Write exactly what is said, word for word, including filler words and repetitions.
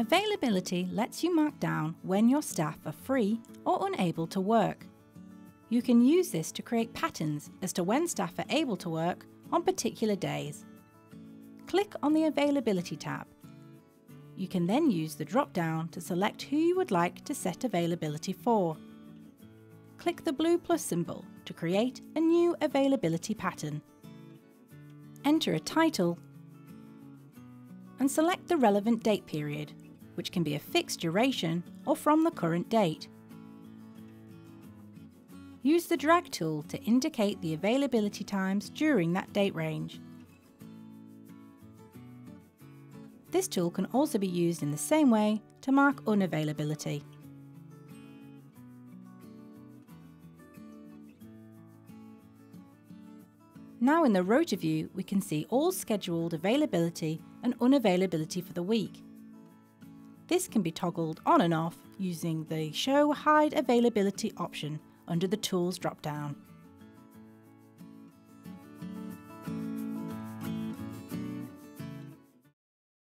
Availability lets you mark down when your staff are free or unable to work. You can use this to create patterns as to when staff are able to work on particular days. Click on the Availability tab. You can then use the drop-down to select who you would like to set availability for. Click the blue plus symbol to create a new availability pattern. Enter a title and select the relevant date period, which can be a fixed duration or from the current date. Use the drag tool to indicate the availability times during that date range. This tool can also be used in the same way to mark unavailability. Now in the rotor view, we can see all scheduled availability and unavailability for the week. This can be toggled on and off using the Show Hide Availability option under the Tools drop-down.